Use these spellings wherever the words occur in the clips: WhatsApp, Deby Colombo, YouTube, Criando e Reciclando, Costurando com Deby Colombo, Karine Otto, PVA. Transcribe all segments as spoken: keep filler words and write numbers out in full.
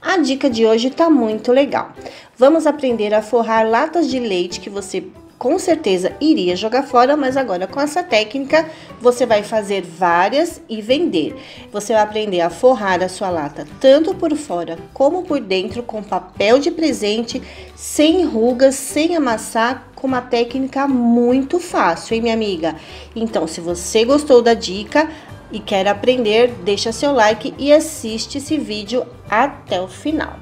A dica de hoje tá muito legal. Vamos aprender a forrar latas de leite que você com certeza iria jogar fora, mas agora com essa técnica você vai fazer várias e vender. Você vai aprender a forrar a sua lata tanto por fora como por dentro com papel de presente, sem rugas, sem amassar, com uma técnica muito fácil, hein, minha amiga? Então, se você gostou da dica e quer aprender, deixa seu like e assiste esse vídeo até o final.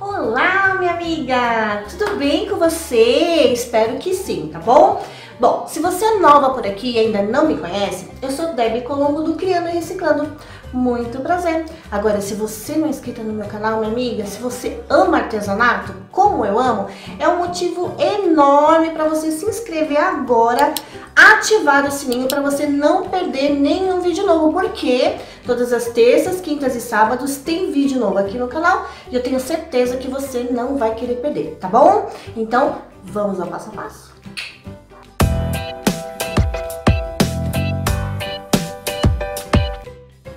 Olá, minha amiga! Tudo bem com você? Espero que sim, tá bom? Bom, se você é nova por aqui e ainda não me conhece, eu sou Deby Colombo do Criando e Reciclando. Muito prazer! Agora, se você não é inscrita no meu canal, minha amiga, se você ama artesanato, como eu amo, é um motivo enorme para você se inscrever agora, ativar o sininho para você não perder nenhum vídeo novo, porque todas as terças, quintas e sábados tem vídeo novo aqui no canal e eu tenho certeza que você não vai querer perder, tá bom? Então, vamos ao passo a passo?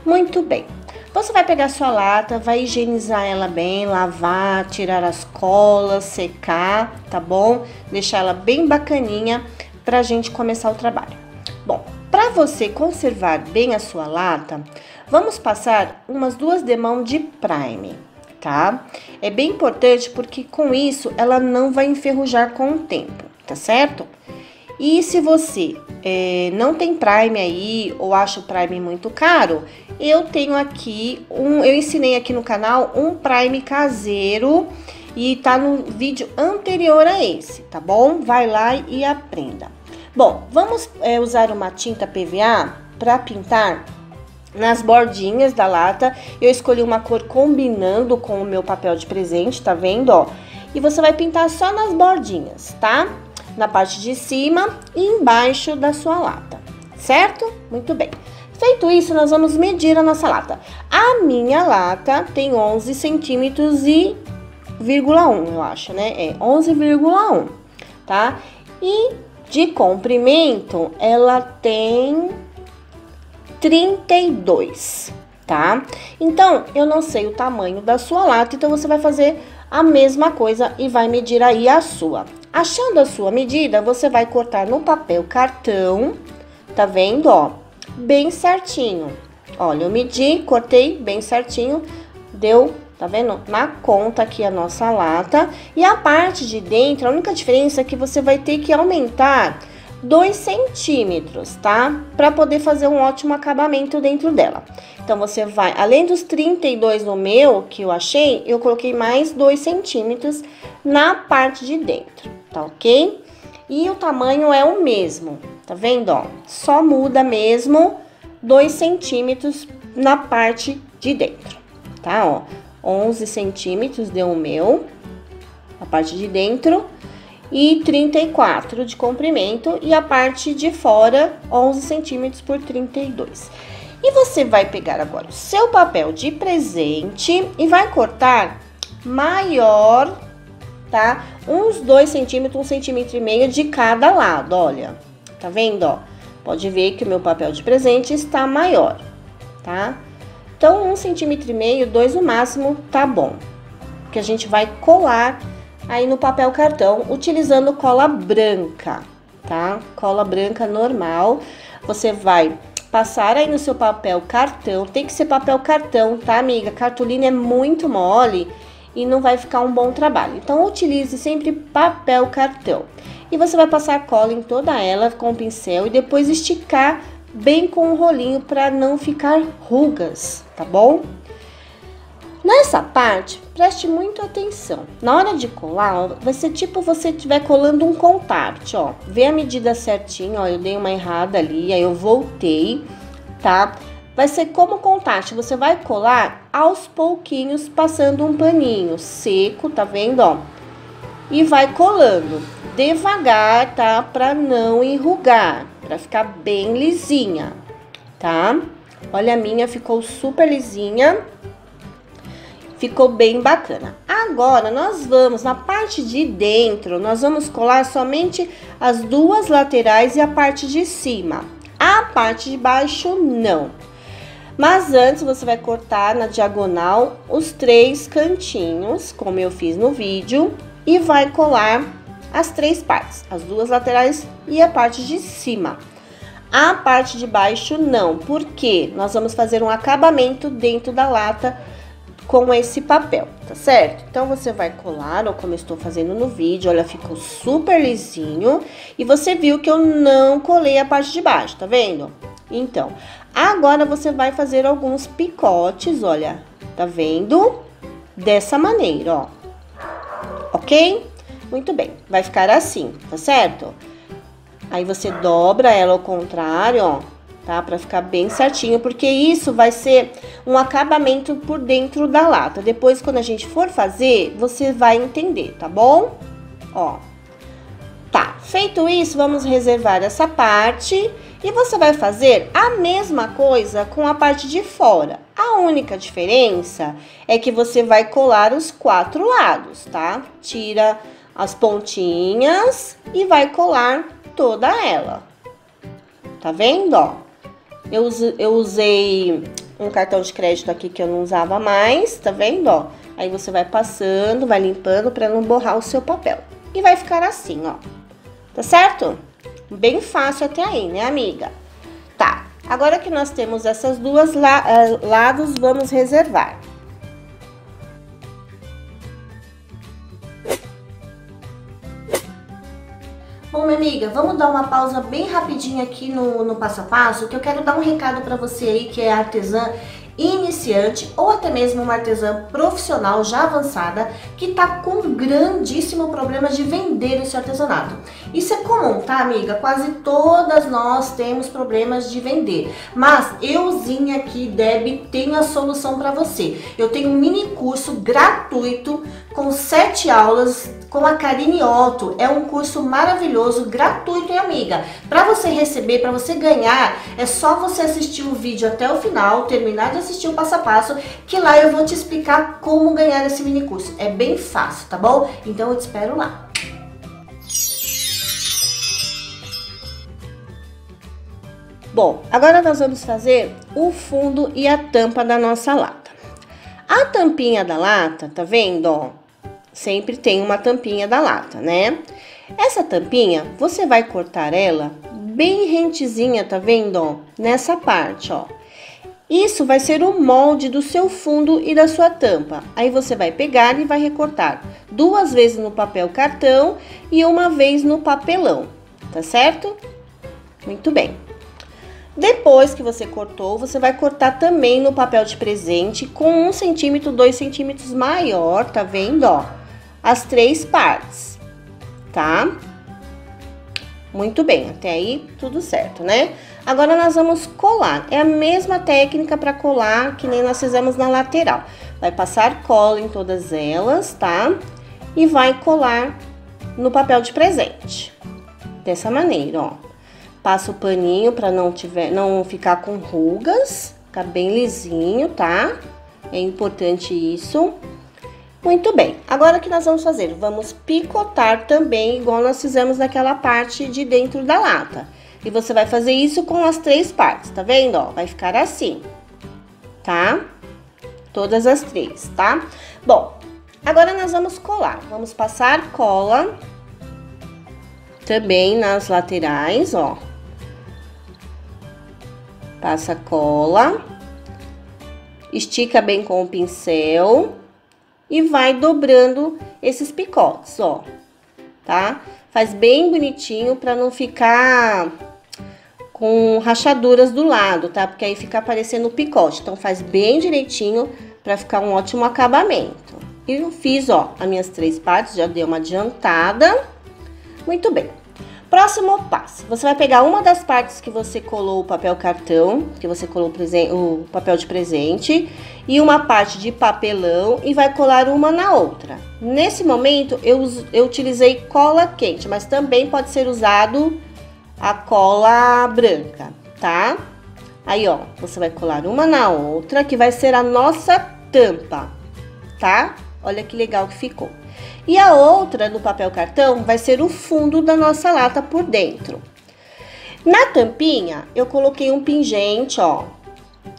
Muito bem, você vai pegar sua lata, vai higienizar ela bem, lavar, tirar as colas, secar, tá bom? Deixar ela bem bacaninha pra gente começar o trabalho. Bom, pra você conservar bem a sua lata, vamos passar umas duas demãos de prime, tá? É bem importante porque com isso ela não vai enferrujar com o tempo, tá certo? E se você é, não tem prime aí, ou acha o prime muito caro, eu tenho aqui, um, eu ensinei aqui no canal um prime caseiro e tá no vídeo anterior a esse, tá bom? Vai lá e aprenda. Bom, vamos é, usar uma tinta P V A para pintar nas bordinhas da lata. Eu escolhi uma cor combinando com o meu papel de presente, tá vendo, ó? E você vai pintar só nas bordinhas, tá? Na parte de cima e embaixo da sua lata, certo? Muito bem. Feito isso, nós vamos medir a nossa lata. A minha lata tem onze centímetros e vírgula um, eu acho, né? É onze vírgula um, tá? E de comprimento, ela tem trinta e dois, tá? Então, eu não sei o tamanho da sua lata, então você vai fazer a mesma coisa e vai medir aí a sua. Achando a sua medida, você vai cortar no papel cartão, tá vendo, ó? Bem certinho. Olha, eu medi, cortei bem certinho, deu, tá vendo? Na conta aqui a nossa lata. E a parte de dentro, a única diferença é que você vai ter que aumentar dois centímetros, tá? Pra poder fazer um ótimo acabamento dentro dela. Então, você vai, além dos trinta e dois no meu, que eu achei, eu coloquei mais dois centímetros na parte de dentro, tá ok? E o tamanho é o mesmo, tá vendo, ó? Só muda mesmo dois centímetros na parte de dentro, tá, ó? onze centímetros deu o meu, a parte de dentro, e trinta e quatro de comprimento, e a parte de fora onze centímetros por trinta e dois. E você vai pegar agora o seu papel de presente e vai cortar maior, tá? Uns dois centímetros, um centímetro e meio de cada lado, olha. Tá vendo, ó? Pode ver que o meu papel de presente está maior, tá? Então, um centímetro e meio, dois no máximo, tá bom. Porque a gente vai colar aí no papel cartão, utilizando cola branca, tá? Cola branca normal. Você vai passar aí no seu papel cartão. Tem que ser papel cartão, tá, amiga? Cartolina é muito mole e não vai ficar um bom trabalho. Então, utilize sempre papel cartão. E você vai passar a cola em toda ela com o pincel e depois esticar bem com o rolinho para não ficar rugas, tá bom? Nessa parte, preste muita atenção. Na hora de colar, ó, vai ser tipo você estiver colando um contact, ó. Vê a medida certinho, ó, eu dei uma errada ali, aí eu voltei, tá? Vai ser como contact, você vai colar aos pouquinhos, passando um paninho seco, tá vendo, ó? E vai colando devagar, tá? Pra não enrugar, pra ficar bem lisinha, tá? Olha, a minha ficou super lisinha. Ficou bem bacana. Agora, nós vamos, na parte de dentro, nós vamos colar somente as duas laterais e a parte de cima. A parte de baixo, não. Mas antes você vai cortar na diagonal os três cantinhos, como eu fiz no vídeo, e vai colar as três partes, as duas laterais e a parte de cima. A parte de baixo não, porque nós vamos fazer um acabamento dentro da lata com esse papel, tá certo? Então, você vai colar, ou como eu estou fazendo no vídeo, olha, ficou super lisinho. E você viu que eu não colei a parte de baixo, tá vendo? Então, agora você vai fazer alguns picotes, olha, tá vendo? Dessa maneira, ó. Ok? Muito bem, vai ficar assim, tá certo? Aí você dobra ela ao contrário, ó, tá? Pra ficar bem certinho, porque isso vai ser um acabamento por dentro da lata. Depois, quando a gente for fazer, você vai entender, tá bom? Ó. Tá, feito isso, vamos reservar essa parte. E você vai fazer a mesma coisa com a parte de fora. A única diferença é que você vai colar os quatro lados, tá? Tira as pontinhas e vai colar toda ela, tá vendo, ó? Eu, eu usei um cartão de crédito aqui que eu não usava mais, tá vendo, ó? Aí você vai passando, vai limpando pra não borrar o seu papel. E vai ficar assim, ó, tá certo? Bem fácil até aí, né, amiga? Tá, agora que nós temos essas duas la lados, vamos reservar. Bom, minha amiga, vamos dar uma pausa bem rapidinho aqui no, no passo a passo, que eu quero dar um recado para você aí que é artesã iniciante ou até mesmo uma artesã profissional já avançada que tá com um grandíssimo problema de vender o seu artesanato. Isso é comum, tá, amiga? Quase todas nós temos problemas de vender, mas euzinha aqui, Deby, tenho a solução para você. Eu tenho um mini curso gratuito com sete aulas com a Karine Otto. É um curso maravilhoso, gratuito, hein, amiga? Para você receber, para você ganhar, é só você assistir o vídeo até o final, terminar de assistir o passo a passo, que lá eu vou te explicar como ganhar esse mini curso. É bem fácil, tá bom? Então eu te espero lá. Bom, agora nós vamos fazer o fundo e a tampa da nossa lata. A tampinha da lata, tá vendo, ó? Sempre tem uma tampinha da lata, né? Essa tampinha, você vai cortar ela bem rentezinha, tá vendo, ó? Nessa parte, ó. Isso vai ser o molde do seu fundo e da sua tampa. Aí você vai pegar e vai recortar duas vezes no papel cartão e uma vez no papelão, tá certo? Muito bem. Depois que você cortou, você vai cortar também no papel de presente com um centímetro, dois centímetros maior, tá vendo, ó? As três partes, tá? Muito bem, até aí tudo certo, né? Agora nós vamos colar. É a mesma técnica para colar que nem nós fizemos na lateral. Vai passar cola em todas elas, tá? E vai colar no papel de presente. Dessa maneira, ó. Passa o paninho para não tiver, não ficar com rugas, ficar bem lisinho, tá? É importante isso. Muito bem, agora o que nós vamos fazer? Vamos picotar também, igual nós fizemos naquela parte de dentro da lata. E você vai fazer isso com as três partes, tá vendo? Ó, vai ficar assim, tá? Todas as três, tá? Bom, agora nós vamos colar, vamos passar cola também nas laterais, ó. Passa cola, estica bem com o pincel e vai dobrando esses picotes, ó, tá? Faz bem bonitinho para não ficar com rachaduras do lado, tá? Porque aí fica aparecendo o picote, então faz bem direitinho para ficar um ótimo acabamento. E eu fiz, ó, as minhas três partes, já dei uma adiantada. Muito bem. Próximo passo, você vai pegar uma das partes que você colou o papel cartão, que você colou o papel de presente, e uma parte de papelão e vai colar uma na outra. Nesse momento, eu, eu utilizei cola quente, mas também pode ser usado a cola branca, tá? Aí, ó, você vai colar uma na outra, que vai ser a nossa tampa, tá? Olha que legal que ficou. E a outra do papel cartão vai ser o fundo da nossa lata por dentro. Na tampinha, eu coloquei um pingente, ó,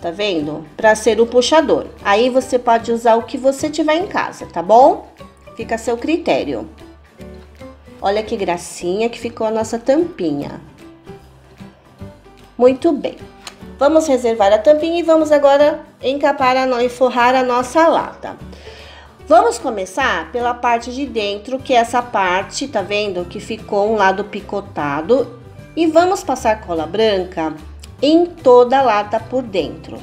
tá vendo? Pra ser o puxador. Aí você pode usar o que você tiver em casa, tá bom? Fica a seu critério. Olha que gracinha que ficou a nossa tampinha. Muito bem. Vamos reservar a tampinha e vamos agora encapar a, e forrar a nossa lata. Vamos começar pela parte de dentro, que é essa parte, tá vendo? Que ficou um lado picotado. E vamos passar cola branca em toda a lata por dentro.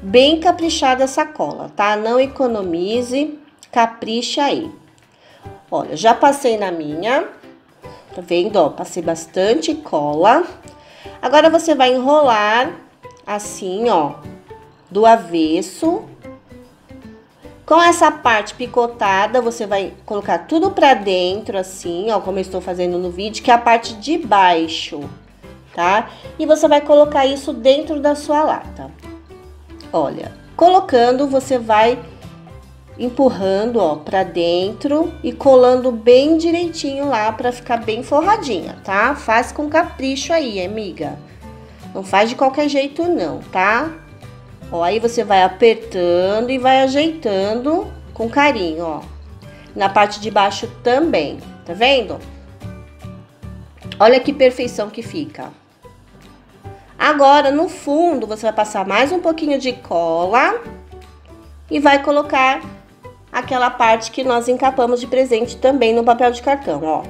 Bem caprichada essa cola, tá? Não economize, capricha aí. Olha, já passei na minha, tá vendo? Ó, passei bastante cola. Agora você vai enrolar assim, ó, do avesso. Com essa parte picotada, você vai colocar tudo pra dentro, assim, ó, como eu estou fazendo no vídeo, que é a parte de baixo, tá? E você vai colocar isso dentro da sua lata. Olha, colocando, você vai empurrando, ó, pra dentro e colando bem direitinho lá pra ficar bem forradinha, tá? Faz com capricho aí, amiga. Não faz de qualquer jeito não, tá? Ó, aí você vai apertando e vai ajeitando com carinho, ó. Na parte de baixo também, tá vendo? Olha que perfeição que fica. Agora, no fundo, você vai passar mais um pouquinho de cola e vai colocar aquela parte que nós encapamos de presente também no papel de cartão, ó.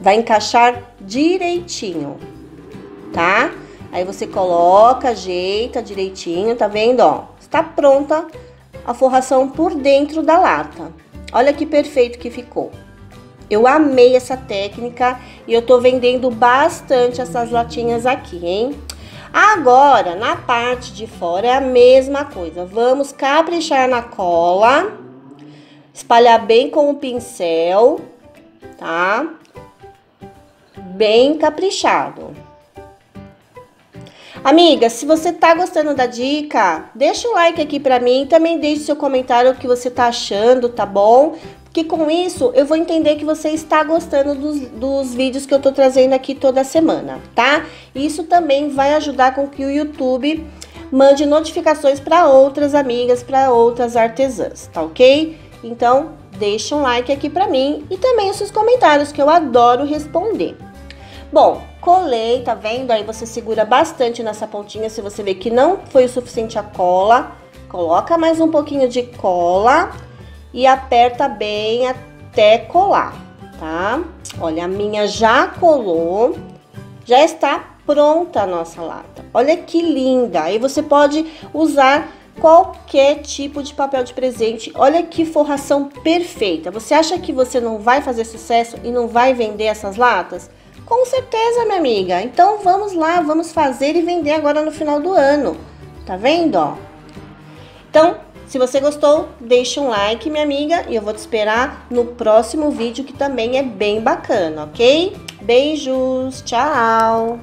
Vai encaixar direitinho, tá? Aí você coloca, ajeita direitinho, tá vendo, ó? Está pronta a forração por dentro da lata. Olha que perfeito que ficou. Eu amei essa técnica e eu tô vendendo bastante essas latinhas aqui, hein? Agora, na parte de fora é a mesma coisa. Vamos caprichar na cola, espalhar bem com o pincel, tá? Bem caprichado. Amiga, se você tá gostando da dica, deixa o like aqui pra mim. Também deixe seu comentário o que você tá achando, tá bom? Porque com isso eu vou entender que você está gostando dos, dos vídeos que eu tô trazendo aqui toda semana, tá? Isso também vai ajudar com que o YouTube mande notificações para outras amigas, para outras artesãs, tá ok? Então, deixa um like aqui pra mim e também os seus comentários, que eu adoro responder. Bom, colei, tá vendo? Aí você segura bastante nessa pontinha, se você vê que não foi o suficiente a cola, coloca mais um pouquinho de cola e aperta bem até colar, tá? Olha, a minha já colou, já está pronta a nossa lata. Olha que linda! Aí você pode usar qualquer tipo de papel de presente. Olha que forração perfeita! Você acha que você não vai fazer sucesso e não vai vender essas latas? Com certeza, minha amiga. Então, vamos lá, vamos fazer e vender agora no final do ano. Tá vendo, ó? Então, se você gostou, deixa um like, minha amiga. E eu vou te esperar no próximo vídeo, que também é bem bacana, ok? Beijos, tchau!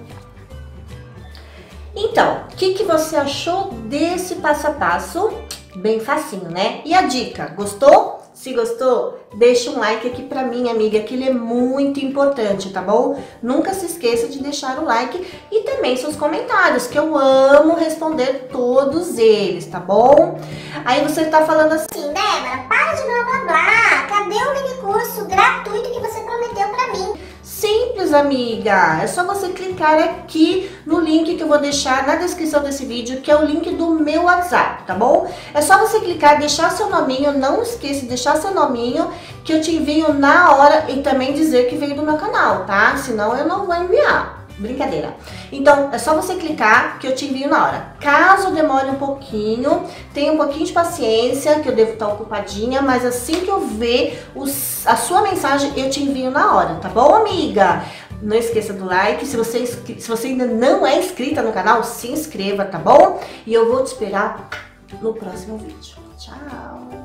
Então, o que que você achou desse passo a passo? Bem facinho, né? E a dica, gostou? Se gostou, deixa um like aqui pra mim, amiga, que ele é muito importante, tá bom? Nunca se esqueça de deixar o like e também seus comentários, que eu amo responder todos eles, tá bom? Aí você tá falando assim, Débora, para de blá blá blá, cadê o mini curso gratuito que você prometeu pra mim? Simples, amiga, é só você clicar aqui no link que eu vou deixar na descrição desse vídeo, que é o link do meu WhatsApp, tá bom? É só você clicar, deixar seu nominho, não esqueça de deixar seu nominho, que eu te envio na hora, e também dizer que veio do meu canal, tá? Senão eu não vou enviar, brincadeira. Então, é só você clicar que eu te envio na hora. Caso demore um pouquinho, tenha um pouquinho de paciência, que eu devo estar ocupadinha, mas assim que eu ver os, a sua mensagem, eu te envio na hora, tá bom, amiga? Não esqueça do like. Se você, se você ainda não é inscrita no canal, se inscreva, tá bom? E eu vou te esperar no próximo vídeo. Tchau!